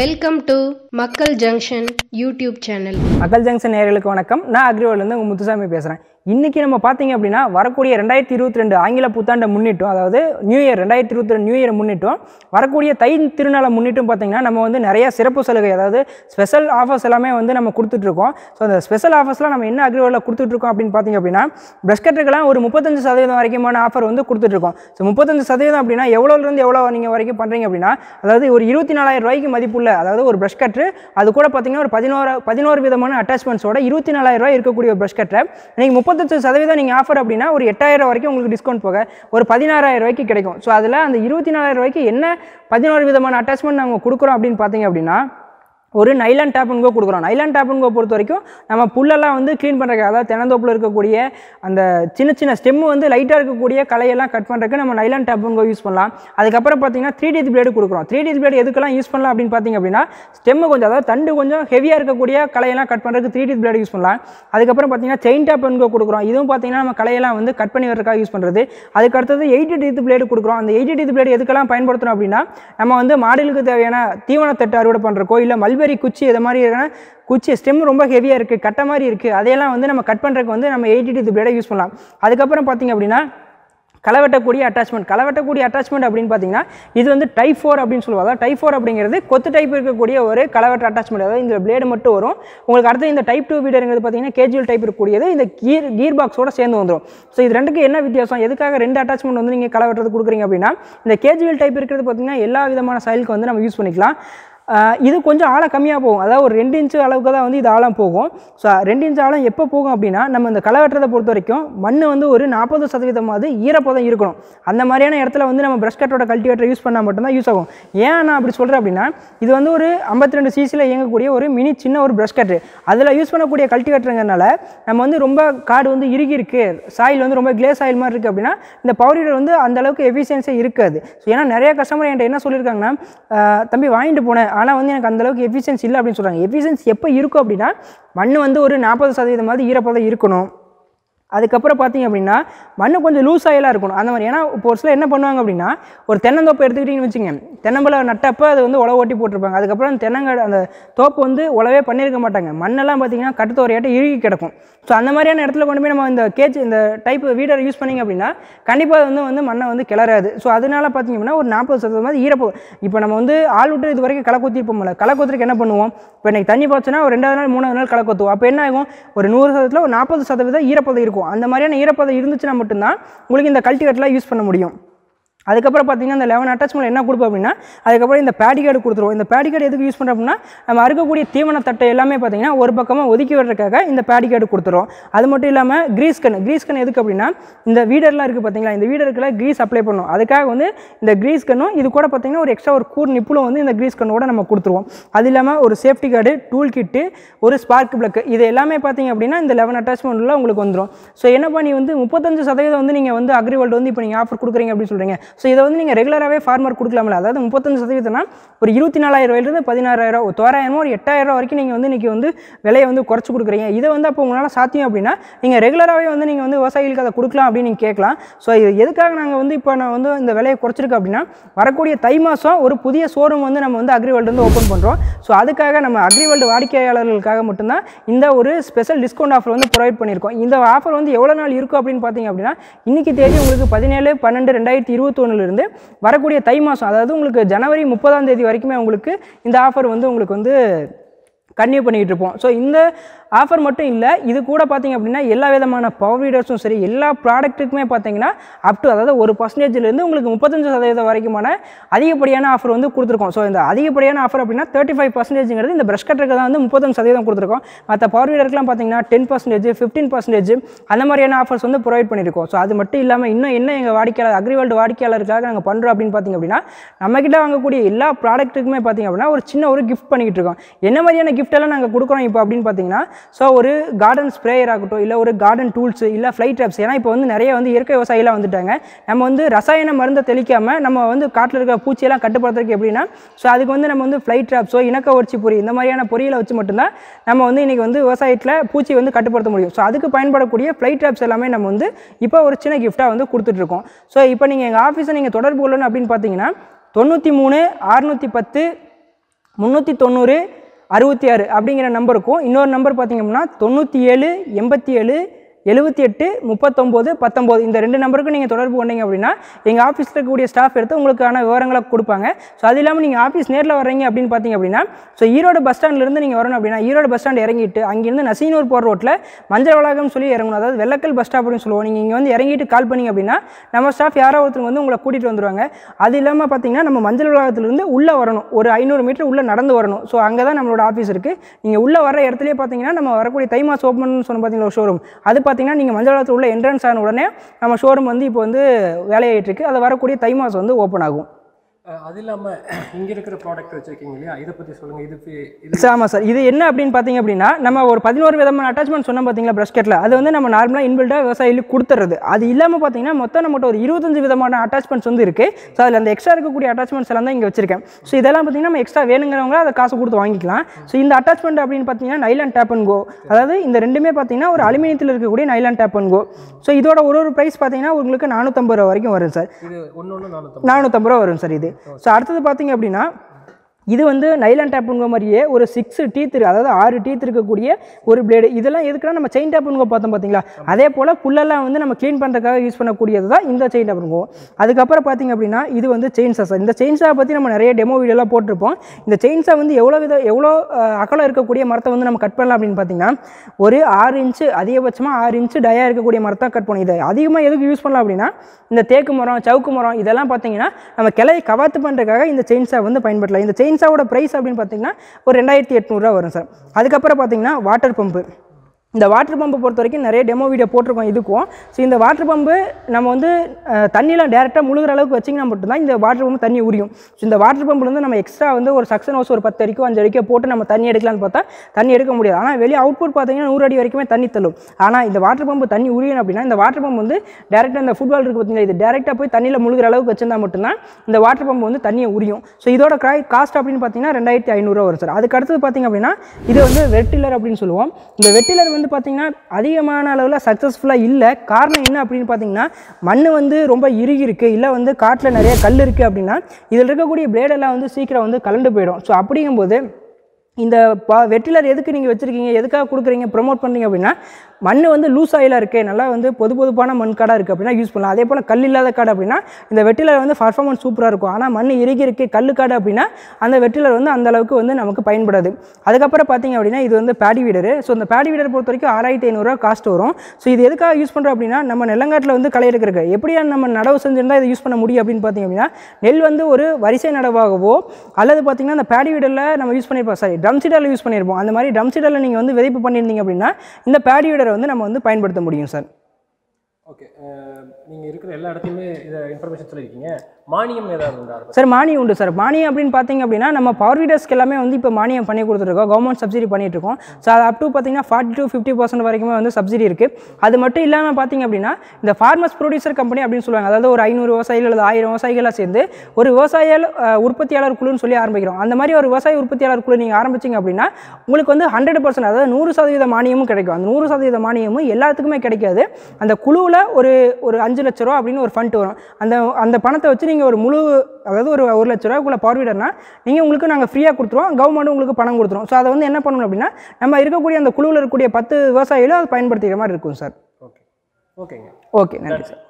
Welcome to Makkal Junction YouTube channel. Makkal Junction நேயர்களுக்கு வணக்கம். நான் அக்ரிவால்ல இருந்து முத்துசாமி பேசுறேன். இன்னைக்கு நம்ம பாத்தீங்க அப்படினா வரக்கூடிய 2022 ஆங்கில புத்தாண்டை முன்னிட்டு, அதாவது நியூ இயர் 2022 நியூ இயர் முன்னிட்டு, வரக்கூடிய தை திருநாளை முன்னிட்டு பாத்தீங்கன்னா நம்ம வந்து நிறைய சிறப்பு சலுகை, அதாவது ஸ்பெஷல் ஆஃபர்ஸ் எல்லாமே வந்து நம்ம கொடுத்துட்டு இருக்கோம். சோ அந்த ஸ்பெஷல் ஆஃபர்ஸ்ல நம்ம என்ன அக்ரிவால்ல கொடுத்துட்டு இருக்கோம் அப்படினு பாத்தீங்க அப்படினா, பிரஸ்கட்கெல்லாம் ஒரு 35% வரைக்குமான ஆஃபர் வந்து கொடுத்துட்டு இருக்கோம். சோ 35% அப்படினா எவ்வளவுல இருந்து எவ்வளவு நீங்க வரைக்கும் பண்றீங்க அப்படினா, அதாவது ஒரு 24000 ரூபாய்க்கு மதிப்புள்ள, அதாவது ஒரு பிரஷ் கட்டர், அது கூட பாத்தீங்கன்னா ஒரு 11 விதமான அட்டாச்மெண்ட்ஸோட 24000 ரூபாய் இருக்கக்கூடிய பிரஷ் கட்டர் நீங்க 35% நீங்க ஆஃபர் அப்படின்னா ஒரு 8000 வரைக்கும் உங்களுக்கு டிஸ்கவுண்ட் போக ஒரு 16000 ரூபாய்க்கு கிடைக்கும். ஸோ அதில் அந்த 24000 ரூபாய்க்கு என்ன 11 விதமான அட்டாச்மெண்ட் நாங்கள் கொடுக்குறோம் அப்படின்னு பார்த்தீங்க அப்படின்னா, ஒரு நைலான் டேப்ன்கோ கொடுக்குறோம். நைலான் டேப்ன்கோ பொறுத்த வரைக்கும் நம்ம புல்லெல்லாம் வந்து க்ளீன் பண்ணுறக்கு, அதாவது தென்னந்தோப்பில் இருக்கக்கூடிய அந்த சின்ன சின்ன ஸ்டெம்மு வந்து லைட்டாக இருக்கக்கூடிய கலையெல்லாம் கட் பண்ணுறதுக்கு நம்ம நைலான் டேப்ன்கோ யூஸ் பண்ணலாம். அதுக்கப்புறம் பார்த்தீங்கன்னா 3D பிளேடு கொடுக்குறோம். 3D பிளேடு எதுக்கெல்லாம் யூஸ் பண்ணலாம் அப்படின்னு பார்த்தீங்க அப்படின்னா, ஸ்டெம்மு கொஞ்சம், அதாவது தண்டு கொஞ்சம் ஹெவியாக இருக்கக்கூடிய கலையெல்லாம் கட் பண்ணுறதுக்கு 3D பிளேடு யூஸ் பண்ணலாம். அதுக்கப்புறம் பார்த்தீங்கன்னா செயின் டேப்ன்கோ கொடுக்குறோம். இதுவும் பார்த்தீங்கன்னா நம்ம கலையெல்லாம் வந்து கட் பண்ணி வரதுக்காக யூஸ் பண்ணுறது. அதுக்கடுத்தது 8 டீத் பிளேடு கொடுக்குறோம். அந்த 8 டீத் பிளேடு எதுக்கெல்லாம் பயன்படுத்துகிறோம் அப்படின்னா, நம்ம வந்து மாடுகளுக்கு தேவையான தீவன தட்டு அறுவடை பண்ணுறக்கோ, இல்லை மல்பெரி குச்சி இதை மாதிரி இருக்குன்னா குச்சி ஸ்டெம் ரொம்ப ஹெவியாக இருக்குது, கட்டை மாதிரி இருக்குது, அதையெல்லாம் வந்து நம்ம கட் பண்ணுறதுக்கு வந்து நம்ம 8 டீத் பிளேடை யூஸ் பண்ணலாம். அதுக்கப்புறம் பார்த்திங்க அப்படின்னா களை வெட்டக்கூடிய அட்டாச்மெண்ட் அப்படின்னு பார்த்தீங்கன்னா, இது வந்து டைப் 4 அப்படின்னு சொல்லுவோம். அதாவது டைப் 4 அப்படிங்கிறது கொத்து டைப் இருக்கக்கூடிய ஒரு களை வெட்ட அட்டாச்மெண்ட், அதாவது இந்த பிளேடு மட்டும் வரும். உங்களுக்கு அடுத்து இந்த டைப் 2 வீடுங்கிறது பார்த்தீங்கன்னா கேஜுவல் டைப் இருக்கக்கூடியது, இந்த கீர் பாக்ஸோட சேர்ந்து வந்துடும். ஸோ இது ரெண்டுக்கு என்ன வித்தியாசம், எதுக்காக 2 அட்டாச்மெண்ட் வந்து நீங்கள் களை வெட்டுறது கொடுக்குறீங்க அப்படின்னா, இந்த கேஜுவல் டைப் இருக்கிறது பார்த்தீங்கன்னா எல்லா விதமான சைலுக்கு வந்து நம்ம யூஸ் பண்ணிக்கலாம். இது கொஞ்சம் ஆழம் கம்மியாக போகும், அதாவது ஒரு 2 இன்ச்சு அளவுக்கு தான் வந்து இது ஆழம் போகும். ஸோ 2 இன்ச்சு ஆழம் எப்போ போகும் அப்படின்னா, நம்ம இந்த களை வெட்டுறதை பொறுத்த வரைக்கும் மண் வந்து ஒரு 40% ஈரப்பதம் இருக்கணும். அந்த மாதிரியான இடத்துல வந்து நம்ம பிரஷ் கட்டோட கல்டிவேட்டர் யூஸ் பண்ணால் மட்டும்தான் யூஸ் ஆகும். ஏன் நான் அப்படி சொல்கிறேன் அப்படின்னா, இது வந்து ஒரு 52cc இயங்கக்கூடிய ஒரு மினி சின்ன ஒரு பிரஷ் கட்டு, அதில் யூஸ் பண்ணக்கூடிய கல்டிவேட்டருங்கிறனால நம்ம வந்து ரொம்ப காடு வந்து இறுகி இருக்குது, சாயில் வந்து ரொம்ப கிளேஸ் ஆயில் மாதிரி இருக்குது அப்படின்னா இந்த பவர் வீடர் வந்து அந்தளவுக்கு எஃபிஷியன்ஸாக இருக்காது. ஸோ ஏன்னா நிறைய கஸ்டமர் என்கிட்ட என்ன சொல்லியிருக்காங்கன்னா, தம்பி வாங்கிட்டு போனேன் ஆனால் வந்து எனக்கு அந்தளவுக்கு எஃபிஷியன்ஸ் இல்லை அப்படின்னு சொல்கிறாங்க. எஃபிஷியன்ஸ் எப்போ இருக்கும் அப்படின்னா, மண் வந்து ஒரு 40% ஈரப்பதம் இருக்கணும். அதுக்கப்புறம் பார்த்திங்க அப்படின்னா மண் கொஞ்சம் லூஸ் ஆயிலாக இருக்கணும். அந்த மாதிரி ஏன்னா இப்போ ஒரு சில என்ன பண்ணுவாங்க அப்படின்னா, ஒரு தென்னந்தோப்பை எடுத்துக்கிட்டிங்கன்னு வச்சுங்க, தென்னம்பலை நட்டப்போ அது வந்து உழவு ஓட்டி போட்டிருப்பாங்க. அதுக்கப்புறம் அந்த அந்த தோப்பு வந்து உழவே பண்ணியிருக்க மாட்டாங்க. மண்ணெல்லாம் பார்த்திங்கன்னா கட்டத்தை ஒரு ஏட்ட இழுகி கிடக்கும். ஸோ அந்த மாதிரியான இடத்துல கொண்டு போய் நம்ம இந்த டைப் வீடரை யூஸ் பண்ணிங்க அப்படின்னா கண்டிப்பாக வந்து மண்ணை வந்து கிளறாது. ஸோ அதனால பார்த்திங்க அப்படின்னா ஒரு 40% ஈரப்பதம். இப்போ நம்ம வந்து ஆள் விட்டு இது வரைக்கும் களை கொத்திருப்போம்ல, களை கொத்துறதுக்கு என்ன பண்ணுவோம், இப்போ இன்னைக்கு தண்ணி போச்சுன்னா ஒரு 2வது நாள் 3வது நாள் களை கொத்துவோம். அப்போ என்ன ஆகும், ஒரு 100%ல் ஒரு 40% ஈரப்பதம் இருக்கும். அந்த மாதிரியான ஈரப்பதம் இருந்துச்சுன்னா மட்டும்தான் உங்களுக்கு இந்த கல்டிவேட்டர்லாம் யூஸ் பண்ண முடியும். அதுக்கப்புறம் பார்த்தீங்கன்னா இந்த 11 அட்டாச்மெண்ட் என்ன கொடுப்போம் அப்படின்னா, அதுக்கப்புறம் இந்த பேடிகார்டு கொடுத்துருவோம். இந்த பேடிகார்டு எதுக்கு யூஸ் பண்ணுறோம் அப்படின்னா, நம்ம அறுக்கக்கூடிய தீவன தட்டை எல்லாமே பார்த்தீங்கன்னா ஒரு பக்கமாக ஒதுக்கி விடுறதுக்காக இந்த பேடிகார்டு கொடுத்துரும். அது மட்டும் இல்லாமல் கிரீஸ் கன் எதுக்கு அப்படின்னா, இந்த வீடர்லாம் இருக்குது பார்த்தீங்களா, இந்த வீடருக்குலாம் கிரீஸ் அப்ளை பண்ணும். அதுக்காக வந்து இந்த கிரீஸ் கன்னும் இது கூட பார்த்தீங்கன்னா ஒரு எக்ஸ்ட்ரா ஒரு கூர் நிப்புலும் வந்து இந்த கிரீஸ் கன்னோட நம்ம கொடுத்துருவோம். அது இல்லாமல் ஒரு சேஃப்டி கார்டு, டூல் கிட்டு, ஒரு ஸ்பார்க் பிளக்கு, இது எல்லாமே பார்த்தீங்க அப்படின்னா இந்த 11 அட்டாச்மெண்ட்டில் உங்களுக்கு வந்துடும். ஸோ என்ன பண்ணி வந்து 35% வந்து நீங்கள் வந்து அக்ரிவால்ட் வந்து இப்போ நீங்கள் ஆஃபர் கொடுக்குறீங்க அப்படின்னு சொல்கிறீங்க. ஸோ இதை வந்து நீங்கள் ரெகுலராகவே ஃபார்மர் கொடுக்கலாம்ல, அதாவது 35%னா ஒரு 24000 ரூபாயிலிருந்து 16000, தோராயமாக ஒரு 8000 வரைக்கும் நீங்கள் வந்து இன்றைக்கி வந்து விலையை வந்து குறைச்சி கொடுக்குறீங்க. இதை வந்து அப்போ உங்களால் சாத்தியம் அப்படின்னா நீங்கள் ரெகுலராகவே வந்து நீங்கள் வந்து விவசாயிகளுக்கு அதை கொடுக்கலாம் அப்படின்னு நீங்கள் கேட்கலாம். ஸோ இது எதுக்காக நாங்கள் வந்து இப்போ நான் வந்து இந்த விலையை குறைச்சிருக்கோம் அப்படின்னா, வரக்கூடிய தை மாதம் ஒரு புதிய ஷோரூம் வந்து நம்ம வந்து அக்ரிவால்ட் வந்து ஓப்பன் பண்ணுறோம். ஸோ அதுக்காக நம்ம அக்ரிவால்ட் வாடிக்கையாளர்களுக்காக மட்டும்தான் இந்த ஒரு ஸ்பெஷல் டிஸ்கவுண்ட் ஆஃபர் வந்து ப்ரொவைட் பண்ணியிருக்கோம். இந்த ஆஃபர் வந்து எவ்வளோ நாள் இருக்கும் அப்படின்னு பார்த்தீங்க அப்படின்னா, இன்றைக்கி தேதி உங்களுக்கு 17/12/2021 வரக்கூடிய தை மாசம், அதாவது உங்களுக்கு ஜனவரி 30 வரைக்குமே உங்களுக்கு இந்த ஆஃபர் வந்து உங்களுக்கு வந்து கன்டினியூ பண்ணிக்கிட்டு இருப்போம். ஸோ இந்த ஆஃபர் மட்டும் இல்லை, இது கூட பார்த்திங்க அப்படின்னா எல்லா விதமான பவர் வீடர்ஸும் சரி எல்லா ப்ராடக்ட்டுக்குமே பார்த்திங்கன்னா அப்டு, அதாவது 1%லேருந்து உங்களுக்கு 35% வரைக்குமான அதிகப்படியான ஆஃபர் வந்து கொடுத்துருக்கோம். ஸோ இந்த அதிகப்படியான ஆஃபர் அப்படின்னா 35%ங்கிறது இந்த பிரஷ் கட்டருக்கு தான் வந்து 35% கொடுத்துருக்கோம். மற்ற பவர் வீடருக்குலாம் பார்த்திங்கன்னா 10%, 15% அந்த மாதிரியான ஆஃபர்ஸ் வந்து ப்ரொவைட் பண்ணியிருக்கோம். ஸோ அது மட்டும் இல்லாமல் இன்னும் என்ன எங்கள் வாடிக்கையாளர் அக்ரிவால்ட் வாடிக்கையாளருக்காக நாங்கள் பண்ணுறோம் அப்படின்னு பார்த்திங்க அப்படின்னா, நம்மக்கிட்ட வாங்கக்கூடிய எல்லா ப்ராடக்ட்டுக்குமே பார்த்திங்க அப்படின்னா ஒரு சின்ன ஒரு கிஃப்ட் பண்ணிக்கிட்டு இருக்கோம். என்ன மாதிரியான கிஃப்டெல்லாம் நாங்கள் கொடுக்குறோம் இப்போ அப்படின்னு பார்த்திங்கன்னா, ஸோ ஒரு கார்டன் ஸ்ப்ரேயர் ஆகட்டும், இல்லை ஒரு கார்டன் டூல்ஸு, இல்லை ஃப்ளை ட்ராப்ஸ். ஏன்னா இப்போ வந்து நிறைய வந்து இயற்கை விவசாயிலாம் வந்துட்டாங்க. நம்ம வந்து ரசாயன மருந்தை தெளிக்காமல் நம்ம வந்து காட்டில் இருக்கிற பூச்சியெல்லாம் கட்டுப்படுத்துறதுக்கு எப்படின்னா, ஸோ அதுக்கு வந்து நம்ம வந்து ஃப்ளை ட்ராப்ஸோ, இணக்கவர்ச்சி பொறி, இந்த மாதிரியான பொறியில வச்சு மட்டும்தான் நம்ம வந்து இன்றைக்கி வந்து விவசாயத்தில் பூச்சி வந்து கட்டுப்படுத்த முடியும். ஸோ அதுக்கு பயன்படக்கூடிய ஃப்ளை ட்ராப்ஸ் எல்லாமே நம்ம வந்து இப்போ ஒரு சின்ன கிஃப்டாக வந்து கொடுத்துட்ருக்கோம். ஸோ இப்போ நீங்கள் எங்கள் ஆஃபீஸை நீங்கள் தொடர்பு கொள்ளணும் அப்படின்னு பார்த்தீங்கன்னா 93 610 390 66 அப்படிங்கிற நம்பருக்கும் இன்னொரு நம்பர் பாத்தீங்கன்னா 97 87 78 39 19 இந்த ரெண்டு நம்பருக்கு நீங்க தொடர்பு கொண்டீங்க அப்படினா எங்க ஆபீஸ்ல இருக்கக்கூடிய ஸ்டாஃப் எடுத்து உங்களுக்கான விவரங்களை கொடுப்பாங்க. சோ அதிலாம நீங்க ஆபீஸ் நேர்ல வர்றீங்க அப்படினு பாத்தீங்க அப்படினா சோ ஈரோடு பஸ் ஸ்டாண்ட்ல இருந்து நீங்க வரணும் அப்படினா ஈரோடு பஸ் ஸ்டாண்ட் இறங்கிட்டு அங்க இருந்து நசியனூர் போற ரோட்ல மஞ்சள் வளாகம் சொல்லி இறங்கணும். அதாவது வெள்ளக்கல் பஸ் ஸ்டாப் அப்படினு சொல்லுவோம். நீங்க இங்க வந்து இறங்கிட்டு கால் பண்ணீங்க அப்படினா நம்ம ஸ்டாஃப் யாரோ ஒருத்தர் வந்து உங்களை கூட்டிட்டு வந்துருவாங்க. அதிலாம பாத்தீங்கன்னா நம்ம மஞ்சள் வளாகத்துல இருந்து உள்ள வரணும். ஒரு 500 மீட்டர் உள்ள நடந்து வரணும். சோ அங்க தான் நம்மளோட ஆபீஸ் இருக்கு. நீங்க உள்ள வர இடத்துலயே பாத்தீங்கன்னா நம்ம வரக்கூடிய தைமாஸ் ஓபன்னு சொன்ன பாத்தீங்களா ஷோரூம் அது பாத்தீங்கன்னா நீங்க மஞ்சள் வளாகத்துல உள்ள என்ட்ரன்ஸ் ஆன உடனே நம்ம ஷோரூம் வந்து இப்போ வந்து வேலையாயிட்டு இருக்கு. அது வரக்கூடிய தை மாசம் வந்து ஓபன் ஆகும். அது இல்லாம இங்க இருக்கிற ப்ராடக்ட் வச்சிருக்கீங்க இல்லையா, இத பத்தி சொல்லுங்க. இது ஆமா சார், இது என்ன அப்படினு பாத்தீங்க அப்படினா நம்ம ஒரு 11 விதமான அட்டாச்மென்ட் சொன்னா பாத்தீங்களா பிரஸ்கெட்ல, அது வந்து நம்ம நார்மலா இன்பில்டா விவசாயிகளுக்கு கொடுத்துறது. அது இல்லாம பாத்தீங்கன்னா மொத்தம் நம்மட்ட ஒரு 25 விதமான அட்டாச்மென்ட்ஸ் வந்து இருக்கு. சோ அதுல அந்த எக்ஸ்ட்ரா இருக்கக்கூடிய அட்டாச்மென்ட்ஸ் எல்லாம் தான் இங்க வச்சிருக்கேன். சோ இதெல்லாம் பாத்தீங்கன்னா நம்ம எக்ஸ்ட்ரா வேணுங்கறவங்க அத காசு கொடுத்து வாங்கிக்கலாம். சோ இந்த அட்டாச்மென்ட் அப்படினு பாத்தீங்கன்னா நைலான் டேப் அண்ட் கோ, அதாவது இந்த ரெண்டுமே பாத்தீங்கன்னா ஒரு அலுமினியத்துல இருக்கக்கூடிய nylon tape and co. So இதோட ஒரு பிரைஸ் பாத்தீங்கன்னா உங்களுக்கு 450 ரூபாய் வரைக்கும் வரும் சார். இது ஒண்ணொண்ணு 450 ரூபாய் வரும் சார். இது சோ அடுத்து பாத்தீங்க அப்படின்னா இது வந்து நைலான் டேப்புங்க மாதிரியே ஒரு 6 டீத் இருக்கு, அதாவது 6 டீத் இருக்கக்கூடிய ஒரு பிளேடு. இதெல்லாம் எதுக்குன்னா நம்ம செயின் டேப்புங்க பார்த்தோம் பார்த்தீங்களா, அதே போல் புல்லெல்லாம் வந்து நம்ம க்ளீன் பண்ணுறதுக்காக யூஸ் பண்ணக்கூடியது தான் இந்த செயின் டேப்புங்க. அதுக்கப்புறம் பார்த்தீங்க அப்படின்னா இது வந்து செயின்ஸா சார். இந்த செயின்ஸா பற்றி நம்ம நிறைய டெமோ வீடியோலாம் போட்டிருப்போம். இந்த செயின்ஸா வந்து எவ்வளோ அகலம் இருக்கக்கூடிய மரத்தை வந்து நம்ம கட் பண்ணலாம் அப்படின்னு பார்த்தீங்கன்னா ஒரு 6 இன்ச்சு அதிகபட்சமாக 6 இன்ச்சு டயா இருக்கக்கூடிய மரத்தை கட் பண்ணி இதை அதிகமாக எதுக்கு யூஸ் பண்ணலாம் அப்படின்னா இந்த தேக்கு மரம் சவுக்கு மரம் இதெல்லாம் பார்த்தீங்கன்னா நம்ம கிளையை கவாத்து பண்ணுறதுக்காக இந்த செயின்ஸா வந்து பயன்படுத்தலாம். இந்த செயின்ஸா ஓட பிரைஸ் அப்படின்னு பாத்தீங்கன்னா ஒரு 2800 ரூபாய் வரும் சார். அதுக்கப்புறம் பாத்தீங்கன்னா வாட்டர் பம்பு. இந்த வாட்டர் பம்பை பொறுத்த வரைக்கும் நிறைய டெமோ வீடியோ போட்டிருக்கோம் இதுக்கும். ஸோ இந்த வாட்டர் பம்பு நம்ம வந்து தண்ணியெலாம் டேரெக்டாக முழுகிற அளவுக்கு வச்சிங்கன்னா மட்டும்தான் இந்த வாட்டர் பம்பு தண்ணி உரியும். ஸோ இந்த வாட்டர் பம்புலேருந்து நம்ம எக்ஸ்ட்ரா வந்து ஒரு சக்ஷன் ஹவுஸ் ஒரு 10 அடிக்கோ 5 அடிக்கோ போட்டு நம்ம தண்ணி எடுக்கலாம்னு பார்த்தா தண்ணி எடுக்க முடியாது. ஆனால் வெளியே அவுட்புட் பார்த்தீங்கன்னா 100 அடி வரைக்குமே தண்ணி தள்ளும். ஆனால் இந்த வாட்டர் பம்பு தண்ணி உரியணும் அப்படின்னா இந்த வாட்டர் பம்பு வந்து டேரெக்டாக இந்த ஃபுட்பால் இருக்குது பார்த்தீங்கன்னா இது டேரெக்டாக போய் தண்ணியில் முழுகிற அளவுக்கு வச்சிருந்தா மட்டும்தான் இந்த வாட்டர் பம்பு வந்து தண்ணியை உரியும். ஸோ இதோட காஸ்ட் அப்படின்னு பார்த்தீங்கன்னா 2500 வரும் சார். அதுக்கு அடுத்தது பார்த்தீங்க அப்படின்னா இது வந்து வெட்டிலர் அப்படின்னு சொல்லுவோம். இந்த வெட்டிலர் வந்து பாத்தீங்கன்னா அதிகமான அளவுல சக்சஸ்ஃபுல்லா இல்ல. காரணம் என்ன அப்படின்னு பாத்தீங்கன்னா மண் வந்து ரொம்ப இறுகி இருக்கு, இல்ல வந்து காட்டுல நிறைய கல் இருக்கு அப்படின்னா இதுல இருக்கக்கூடிய பிளேட் எல்லாம் வந்து சீக்கிரம் வந்து கலண்டு போயிடும். சோ அப்படிங்கும்போது இந்த வெட்டிலர் எதுக்கு நீங்கள் வச்சுருக்கீங்க, எதுக்காக கொடுக்குறீங்க, ப்ரொமோட் பண்ணுறீங்க அப்படின்னா மண் வந்து லூஸ் ஆயிலாக இருக்குது, நல்லா வந்து பொதுப்பான மண் காடாக இருக்குது அப்படின்னா யூஸ் பண்ணலாம். அதே போல் கல் இல்லாத காடு அப்படின்னா இந்த வெட்டிலர் வந்து பர்ஃபார்மன்ஸ் சூப்பராக இருக்கும். ஆனால் மண் இறுகி இருக்குது கல் காடு அப்படின்னா அந்த வெட்டிலர் வந்து அந்தளவுக்கு வந்து நமக்கு பயன்படாது. அதுக்கப்புறம் பார்த்தீங்க அப்படின்னா இது வந்து பேடி வீடர். ஸோ இந்த பேடி வீடர் பொறுத்த வரைக்கும் 6500 ரூபா காஸ்ட் வரும். ஸோ இது எதுக்காக யூஸ் பண்ணுறோம் அப்படின்னா நம்ம நிலங்காட்டில் வந்து களை எடுக்கிறதுக்கு எப்படியா நம்ம நடவு செஞ்சுருந்தால் இதை யூஸ் பண்ண முடியும் அப்படின்னு பார்த்தீங்க அப்படின்னா நெல் வந்து ஒரு வரிசை நடவாகவோ அல்லது பார்த்தீங்கன்னா அந்த பேடி வீடரில் நம்ம யூஸ் பண்ணியிருப்போம் சார், ட்ரம் சீடரில் யூஸ் பண்ணியிருப்போம். அந்த மாதிரி ட்ரம் சீடரில் நீங்கள் வந்து விதைப்பு பண்ணியிருந்தீங்க அப்படின்னா இந்த பேடி வீடரை வந்து நம்ம வந்து பயன்படுத்த முடியும் சார். ஓகே, நீங்கள் இருக்கிற எல்லா இடத்துலையுமே இதை இன்ஃபர்மேஷன் சொல்லியிருக்கீங்க. மானியம் ஏதாவது உண்டா சார்? மானியம் உண்டு சார். மானியம் அப்படின்னு பார்த்தீங்க அப்படின்னா நம்ம பவர் வீடர்ஸ்க்கு எல்லாமே வந்து இப்போ மானியம் பண்ணி கொடுத்துருக்கோம், கவர்மெண்ட் சப்சிடி பண்ணிட்டு இருக்கோம். ஸோ அது அப் டூ பார்த்தீங்கன்னா 40 to 50% வரைக்குமே வந்து சப்சிடி இருக்குது. அது மட்டும் இல்லாமல் பார்த்தீங்க அப்படின்னா இந்த ஃபார்மர்ஸ் ப்ரொடியூசர் கம்பெனி அப்படின்னு சொல்லுவாங்க, அதாவது ஒரு 500 விவசாயிகள் அல்லது 1000 விவசாயிகளாக சேர்ந்து ஒரு விவசாய உற்பத்தியாளர் குழுன்னு சொல்லி ஆரம்பிக்கிறோம். அந்த மாதிரி ஒரு விவசாய உற்பத்தியாளர் குழு நீங்கள் ஆரம்பிச்சிங்க அப்படின்னா உங்களுக்கு வந்து 100%, அதாவது 100% மானியமும் கிடைக்கும். அந்த 100% மானியமும் எல்லாத்துக்குமே கிடைக்காது. அந்த குழுவில் ஒரு 5 லட்ச ரூபா அப்படின்னு ஒரு ஃபண்ட் வரும். அந்த பணத்தை வச்சு நீங்கள் ஒரு முழு, அதாவது ஒரு 1 லட்ச ரூபாய்க்குள்ள பார்விடர்னா நீங்கள் உங்களுக்கு நாங்கள் ஃப்ரீயாக கொடுத்துருவோம், கவர்மெண்ட் உங்களுக்கு பணம் கொடுத்துரும். ஸோ அதை வந்து என்ன பண்ணணும் அப்படின்னா நம்ம இருக்கக்கூடிய அந்த குழுவில் இருக்கக்கூடிய 10 விவசாயிகளும் அதை பயன்படுத்திக்கிற மாதிரி இருக்கும் சார். ஓகே, ஓகேங்க, ஓகே, நன்றி சார்.